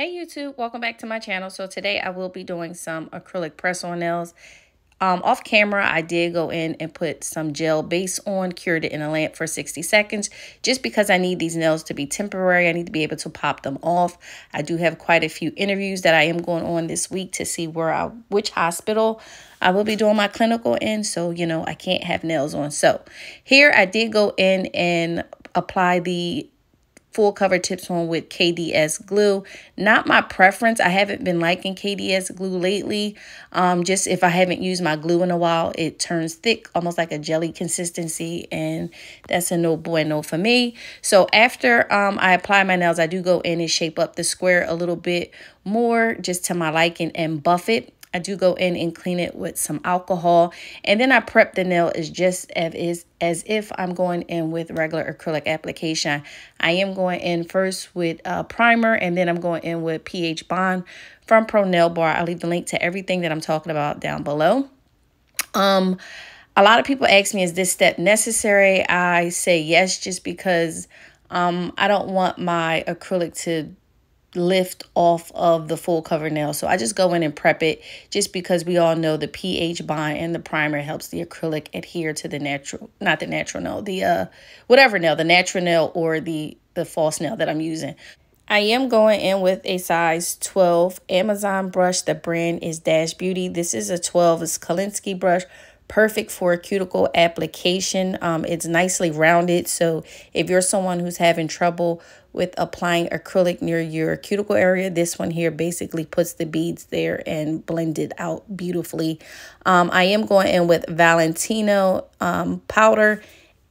Hey YouTube, welcome back to my channel. So today I will be doing some acrylic press-on nails. Off camera, I did go in and put some gel base on, cured it in a lamp for 60 seconds, just because I need these nails to be temporary. I need to be able to pop them off. I do have quite a few interviews that I am going on this week to see which hospital I will be doing my clinical in. So, you know, I can't have nails on. So here I did go in and apply the full cover tips on with KDS glue. Not my preference. I haven't been liking KDS glue lately. Just if I haven't used my glue in a while, it turns thick, almost like a jelly consistency, and that's a no bueno for me. So after I apply my nails, I do go in and shape up the square a little bit more just to my liking and buff it. I do go in and clean it with some alcohol, and then I prep the nail as just as if I'm going in with regular acrylic application. I am going in first with primer, and then I'm going in with pH Bond from Pro Nail Bar. I'll leave the link to everything that I'm talking about down below. A lot of people ask me, is this step necessary? I say yes, just because I don't want my acrylic to lift off of the full cover nail. So I just go in and prep it just because we all know the pH bond and the primer helps the acrylic adhere to the natural, not the natural nail, the whatever nail, the natural nail or the false nail that I'm using. I am going in with a size 12 Amazon brush. The brand is Dash Beauty. This is a 12, it's Kolinsky brush. Perfect for a cuticle application. It's nicely rounded, so if you're someone who's having trouble with applying acrylic near your cuticle area, this one here basically puts the beads there and blend it out beautifully. I am going in with Valentino powder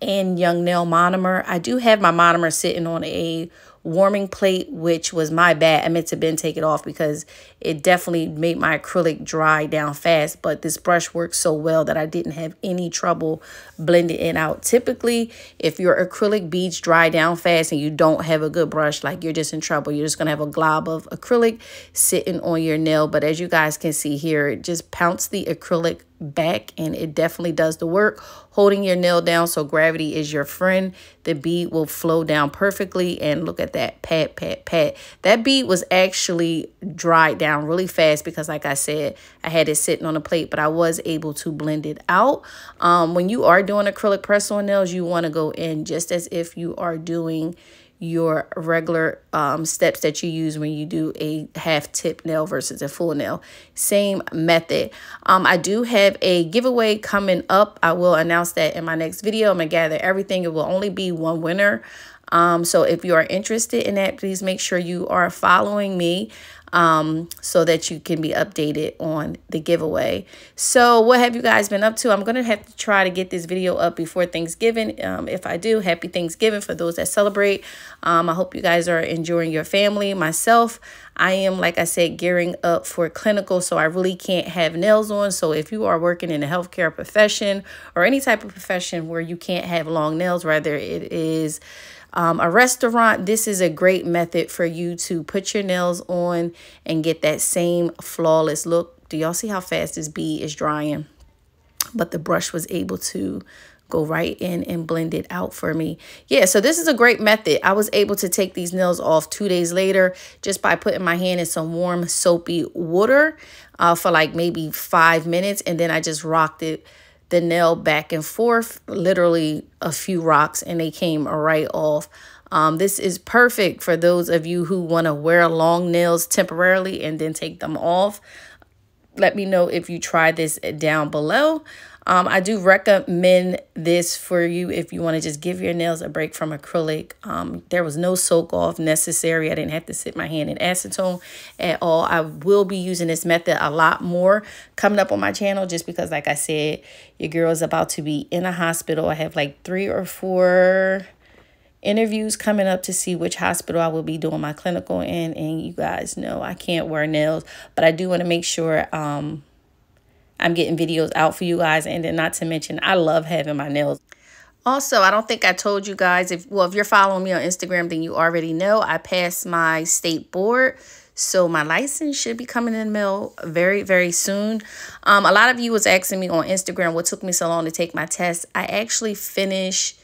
and Young Nail monomer. I do have my monomer sitting on a warming plate, which was my bad. I meant to take it off because it definitely made my acrylic dry down fast, but this brush worked so well that I didn't have any trouble blending it out. Typically, if your acrylic beads dry down fast and you don't have a good brush, like, you're just in trouble. You're just gonna have a glob of acrylic sitting on your nail. But as you guys can see here, it just pounced the acrylic back, and it definitely does the work, holding your nail down so gravity is your friend. The bead will flow down perfectly, and look at that, pat, pat, pat. That bead was actually dried down really fast because, like I said, I had it sitting on a plate, but I was able to blend it out. When you are doing acrylic press-on nails, you want to go in just as if you are doing your regular steps that you use when you do a half tip nail versus a full nail. Same method. I do have a giveaway coming up. I will announce that in my next video. I'm gonna gather everything. It will only be one winner. So if you are interested in that, please make sure you are following me so that you can be updated on the giveaway. So what have you guys been up to? I'm gonna have to try to get this video up before Thanksgiving. If I do, happy Thanksgiving for those that celebrate. I hope you guys are enjoying your family. Myself, I am, like I said, gearing up for clinical, so I really can't have nails on. So if you are working in the healthcare profession or any type of profession where you can't have long nails, whether it is a restaurant, this is a great method for you to put your nails on and get that same flawless look. Do y'all see how fast this bead is drying? But the brush was able to go right in and blend it out for me. Yeah, so this is a great method. I was able to take these nails off 2 days later just by putting my hand in some warm soapy water for like maybe 5 minutes, and then I just rocked it, the nail back and forth, literally a few rocks, and they came right off. This is perfect for those of you who want to wear long nails temporarily and then take them off. Let me know if you try this down below. I do recommend this for you if you want to just give your nails a break from acrylic. There was no soak off necessary. I didn't have to sit my hand in acetone at all. I will be using this method a lot more coming up on my channel just because, like I said, your girl is about to be in a hospital. I have like 3 or 4 interviews coming up to see which hospital I will be doing my clinical in, and you guys know I can't wear nails, but I do want to make sure I'm getting videos out for you guys. And then, not to mention, I love having my nails. Also, I don't think I told you guys, if you're following me on Instagram, then you already know I passed my state board. So my license should be coming in the mail very, very soon. A lot of you was asking me on Instagram what took me so long to take my test. I actually finished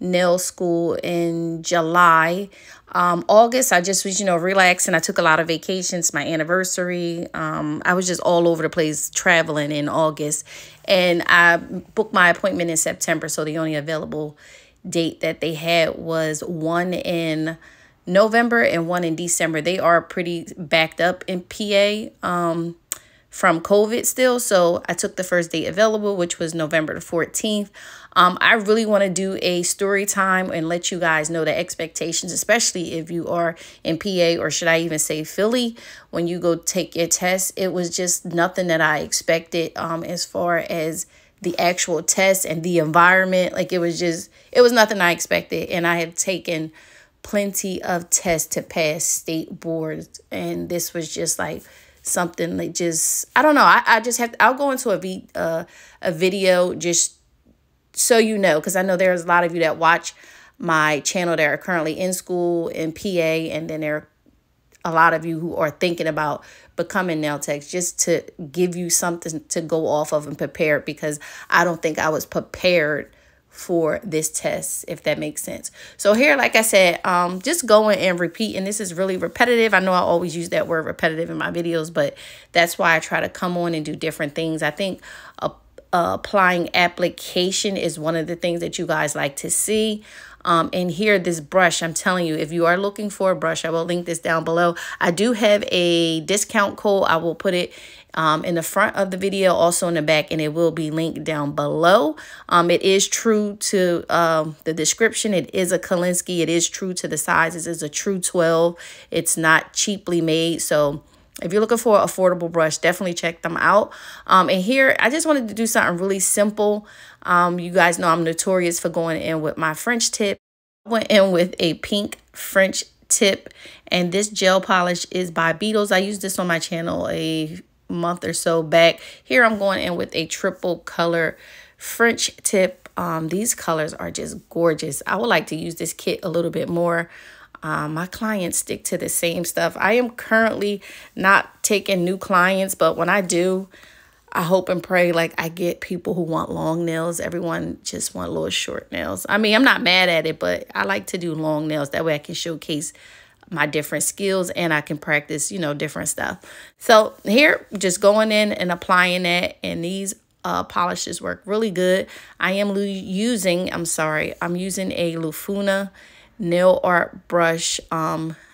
nail school in July. August, I just was, relaxing. I took a lot of vacations, my anniversary. I was just all over the place traveling in August. And I booked my appointment in September. So the only available date that they had was one in November and one in December. They are pretty backed up in PA from COVID still. So I took the first date available, which was November the 14th. I really want to do a story time and let you guys know the expectations, especially if you are in PA, or should I even say Philly, when you go take your test. It was just nothing that I expected as far as the actual test and the environment. Like, it was nothing I expected. And I have taken plenty of tests to pass state boards. And this was just like something that just, I don't know. I just have to, I'll go into a video just so you know, because I know there's a lot of you that watch my channel that are currently in school in PA, and then there are a lot of you who are thinking about becoming nail techs, just to give you something to go off of and prepare, because I don't think I was prepared for this test, if that makes sense. So here, like I said, just going and repeating. This is really repetitive. I know I always use that word repetitive in my videos, but that's why I try to come on and do different things. I think applying application is one of the things that you guys like to see. And here, this brush, I'm telling you, if you are looking for a brush, I will link this down below. I do have a discount code. I will put it in the front of the video, also in the back, and it will be linked down below. It is true to the description. It is a Kolinsky. It is true to the sizes. It's a true 12. It's not cheaply made. So if you're looking for an affordable brush, definitely check them out. And here, I just wanted to do something really simple. You guys know I'm notorious for going in with my French tip. I went in with a pink French tip, and this gel polish is by Beetles. I used this on my channel a month or so back. Here, I'm going in with a triple color French tip. These colors are just gorgeous. I would like to use this kit a little bit more. My clients stick to the same stuff. I am currently not taking new clients, but when I do, I hope and pray like I get people who want long nails. Everyone just want little short nails. I mean, I'm not mad at it, but I like to do long nails. That way I can showcase my different skills and I can practice, different stuff. So here, just going in and applying that, and these polishes work really good. I'm using a Lofuanna nail art brush.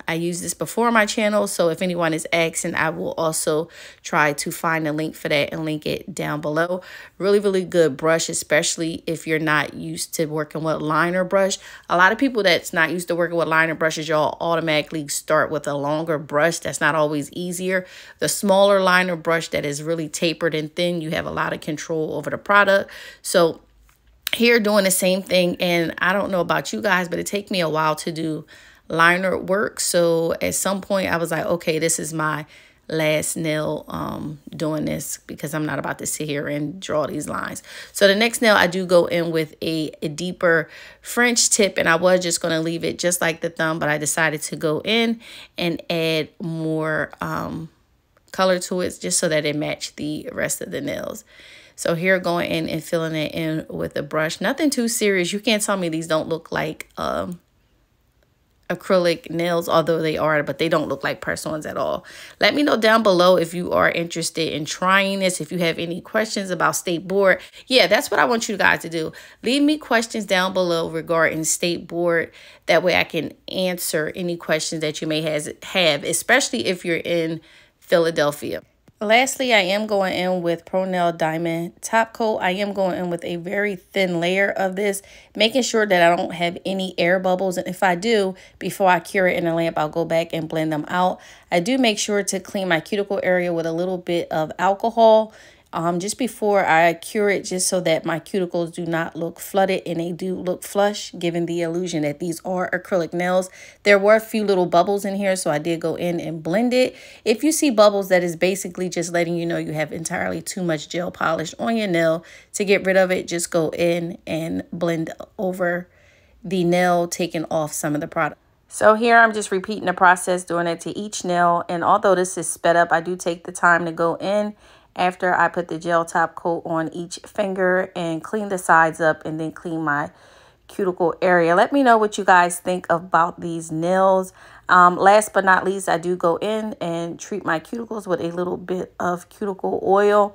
I used this before on my channel, so if anyone is asking, I will also try to find a link for that and link it down below. Really good brush, especially if you're not used to working with liner brush. A lot of people that's not used to working with liner brushes, y'all automatically start with a longer brush. That's not always easier. The smaller liner brush that is really tapered and thin, you have a lot of control over the product. So here, doing the same thing, and I don't know about you guys, but it took me a while to do liner work. So at some point I was like, okay, this is my last nail doing this, because I'm not about to sit here and draw these lines. So the next nail, I do go in with a deeper French tip, and I was just going to leave it just like the thumb, but I decided to go in and add more color to it just so that it matched the rest of the nails. So here, going in and filling it in with a brush. Nothing too serious. You can't tell me these don't look like acrylic nails, although they are, but they don't look like press ons at all. Let me know down below if you are interested in trying this, if you have any questions about state board. Yeah, that's what I want you guys to do. Leave me questions down below regarding state board. That way I can answer any questions that you may have, especially if you're in Philadelphia. Lastly, I am going in with Pro Nail Diamond Top Coat. I am going in with a very thin layer of this, making sure that I don't have any air bubbles. And if I do, before I cure it in the lamp, I'll go back and blend them out. I do make sure to clean my cuticle area with a little bit of alcohol just before I cure it, just so that my cuticles do not look flooded, and they do look flush, giving the illusion that these are acrylic nails. There were a few little bubbles in here, so I did go in and blend it. If you see bubbles, that is basically just letting you know you have entirely too much gel polish on your nail. To get rid of it, just go in and blend over the nail, taking off some of the product. So here I'm just repeating the process, doing it to each nail. And although this is sped up, I do take the time to go in after I put the gel top coat on each finger and clean the sides up, and then clean my cuticle area. Let me know what you guys think about these nails. Last but not least, I do go in and treat my cuticles with a little bit of cuticle oil.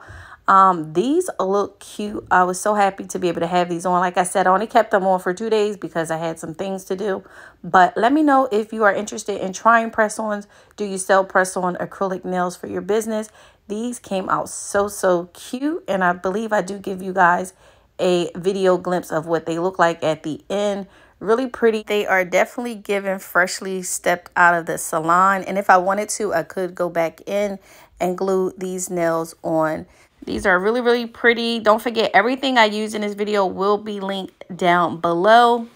These look cute. I was so happy to be able to have these on. Like I said, I only kept them on for 2 days because I had some things to do. But let me know if you are interested in trying press-ons. Do you sell press-on acrylic nails for your business? These came out so, so cute. And I believe I do give you guys a video glimpse of what they look like at the end. Really pretty. They are definitely given freshly stepped out of the salon. And if I wanted to, I could go back in and glue these nails on. These are really, really pretty. Don't forget, everything I use in this video will be linked down below.